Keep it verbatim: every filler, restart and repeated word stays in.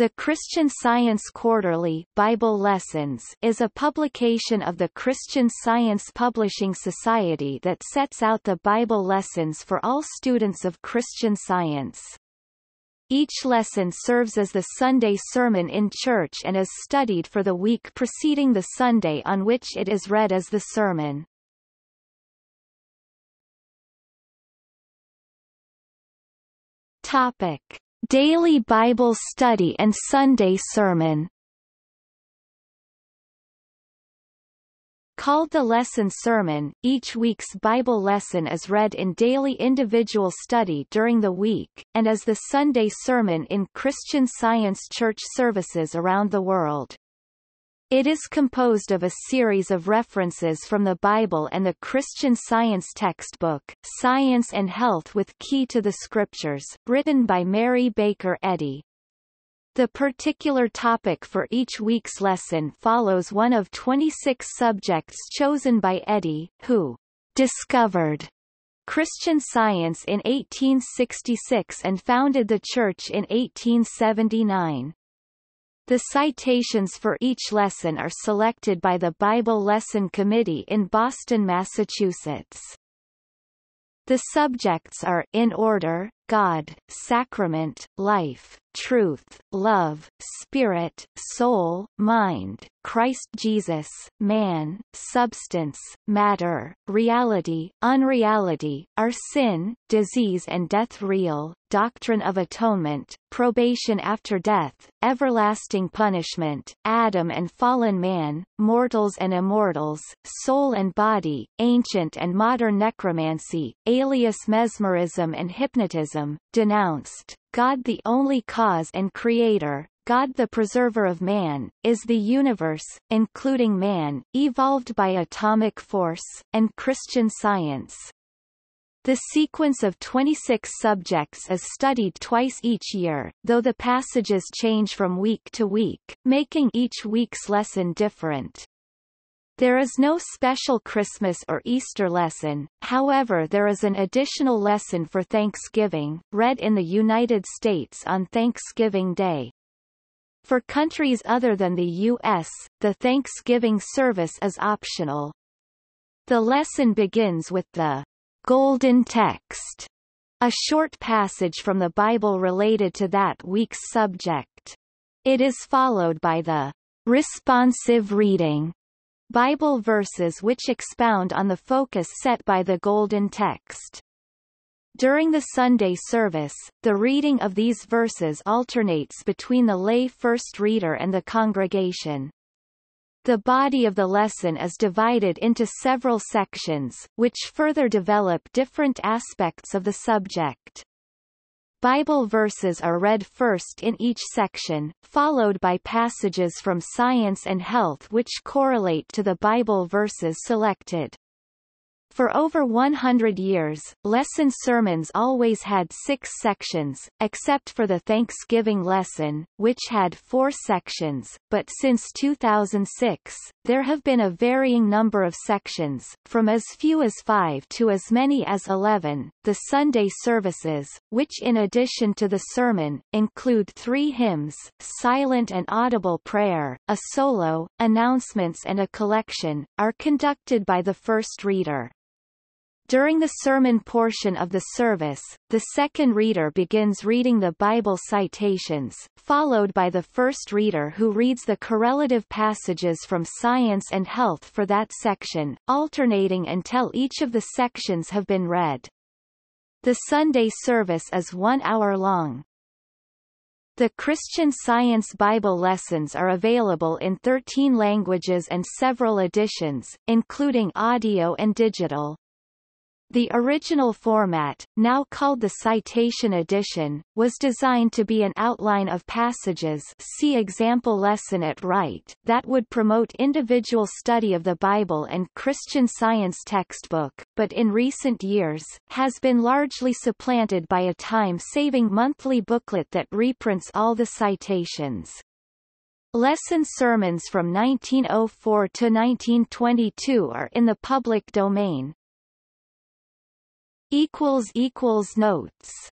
The Christian Science Quarterly Bible Lessons is a publication of the Christian Science Publishing Society that sets out the Bible lessons for all students of Christian Science. Each lesson serves as the Sunday sermon in church and is studied for the week preceding the Sunday on which it is read as the sermon. Topic: Daily Bible Study and Sunday Sermon. Called the Lesson Sermon, each week's Bible lesson is read in daily individual study during the week, and as the Sunday Sermon in Christian Science Church services around the world. It is composed of a series of references from the Bible and the Christian Science textbook, Science and Health with Key to the Scriptures, written by Mary Baker Eddy. The particular topic for each week's lesson follows one of twenty-six subjects chosen by Eddy, who discovered Christian Science in eighteen sixty-six and founded the Church in eighteen seventy-nine. The citations for each lesson are selected by the Bible Lesson Committee in Boston, Massachusetts. The subjects are, in order, God, sacrament, life, truth, love, spirit, soul, mind, Christ Jesus, man, substance, matter, reality, unreality, are sin, disease and death real, doctrine of atonement, probation after death, everlasting punishment, Adam and fallen man, mortals and immortals, soul and body, ancient and modern necromancy, alias mesmerism and hypnotism, denounced, God the only cause and creator, God the preserver of man, is the universe, including man, evolved by atomic force, and Christian Science. The sequence of twenty-six subjects is studied twice each year, though the passages change from week to week, making each week's lesson different. There is no special Christmas or Easter lesson, however there is an additional lesson for Thanksgiving, read in the United States on Thanksgiving Day. For countries other than the U S, the Thanksgiving service is optional. The lesson begins with the Golden Text, a short passage from the Bible related to that week's subject. It is followed by the Responsive Reading, Bible verses which expound on the focus set by the Golden Text. During the Sunday service, the reading of these verses alternates between the lay first reader and the congregation. The body of the lesson is divided into several sections, which further develop different aspects of the subject. Bible verses are read first in each section, followed by passages from Science and Health which correlate to the Bible verses selected. For over one hundred years, lesson sermons always had six sections, except for the Thanksgiving lesson, which had four sections, but since two thousand six, there have been a varying number of sections, from as few as five to as many as eleven. The Sunday services, which in addition to the sermon, include three hymns, silent and audible prayer, a solo, announcements and a collection, are conducted by the first reader. During the sermon portion of the service, the second reader begins reading the Bible citations, followed by the first reader who reads the correlative passages from Science and Health for that section, alternating until each of the sections have been read. The Sunday service is one hour long. The Christian Science Bible lessons are available in thirteen languages and several editions, including audio and digital. The original format, now called the Citation Edition, was designed to be an outline of passages, see example lesson at right, that would promote individual study of the Bible and Christian Science textbook, but in recent years, has been largely supplanted by a time-saving monthly booklet that reprints all the citations. Lesson sermons from nineteen oh four to nineteen twenty-two are in the public domain. Notes